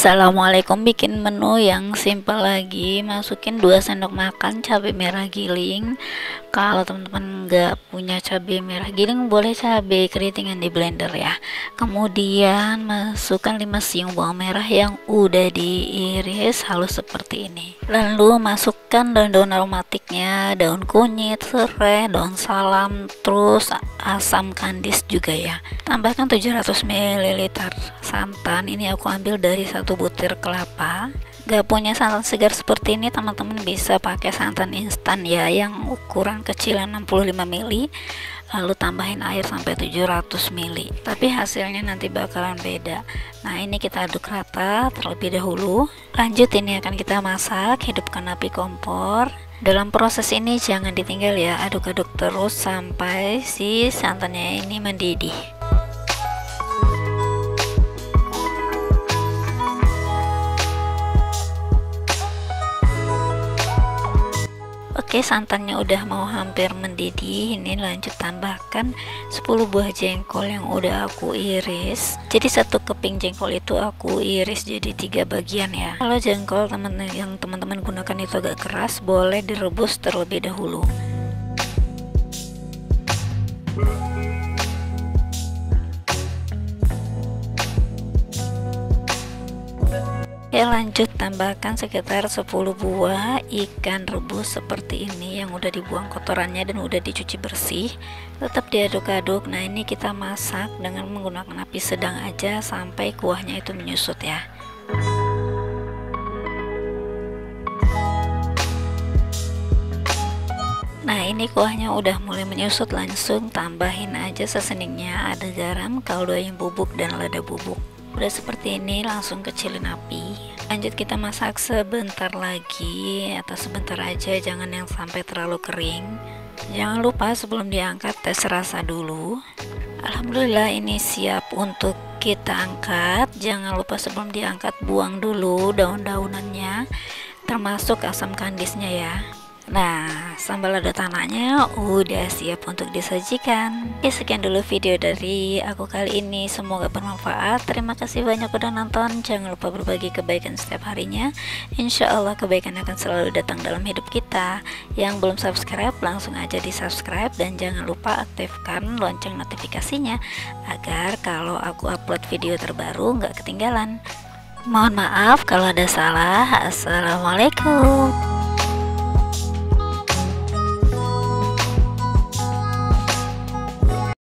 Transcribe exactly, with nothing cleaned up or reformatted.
Assalamualaikum, bikin menu yang simple lagi. Masukin dua sendok makan cabai merah giling. Kalau teman-teman nggak punya cabai merah giling, boleh cabai keriting yang di blender ya. Kemudian masukkan lima siung bawang merah yang udah diiris halus seperti ini. Lalu masukkan daun-daun aromatiknya, daun kunyit, serai, daun salam, terus asam kandis juga ya. Tambahkan tujuh ratus mililiter santan. Ini aku ambil dari satu butir kelapa. Gak punya santan segar seperti ini, teman-teman bisa pakai santan instan ya, yang ukuran kecilan enam puluh lima mili. Lalu tambahin air sampai tujuh ratus mili, tapi hasilnya nanti bakalan beda. Nah, ini kita aduk rata terlebih dahulu. Lanjut, ini akan kita masak. Hidupkan api kompor. Dalam proses ini jangan ditinggal ya, aduk-aduk terus sampai si santannya ini mendidih. Oke, santannya udah mau hampir mendidih. Ini lanjut tambahkan sepuluh buah jengkol yang udah aku iris. Jadi satu keping jengkol itu aku iris jadi tiga bagian ya. Kalau jengkol temen yang teman-teman gunakan itu agak keras, boleh direbus terlebih dahulu. Ya, lanjut tambahkan sekitar sepuluh buah ikan rebus seperti ini yang udah dibuang kotorannya dan udah dicuci bersih. Tetap diaduk-aduk. Nah, ini kita masak dengan menggunakan api sedang aja sampai kuahnya itu menyusut ya. Nah, ini kuahnya udah mulai menyusut, langsung tambahin aja seseningnya. Ada garam, kaldu ayam bubuk, dan lada bubuk. Udah seperti ini, langsung kecilin api. Lanjut kita masak sebentar lagi, atau sebentar aja, jangan yang sampai terlalu kering. Jangan lupa sebelum diangkat tes rasa dulu. Alhamdulillah, ini siap untuk kita angkat. Jangan lupa sebelum diangkat buang dulu daun-daunannya, termasuk asam kandisnya ya. Nah, sambaladotanaknya udah siap untuk disajikan. Oke, sekian dulu video dari aku kali ini. Semoga bermanfaat. Terima kasih banyak udah nonton. Jangan lupa berbagi kebaikan setiap harinya. Insya Allah kebaikan akan selalu datang dalam hidup kita. Yang belum subscribe, langsung aja di subscribe. Dan jangan lupa aktifkan lonceng notifikasinya, agar kalau aku upload video terbaru nggak ketinggalan. Mohon maaf kalau ada salah. Assalamualaikum.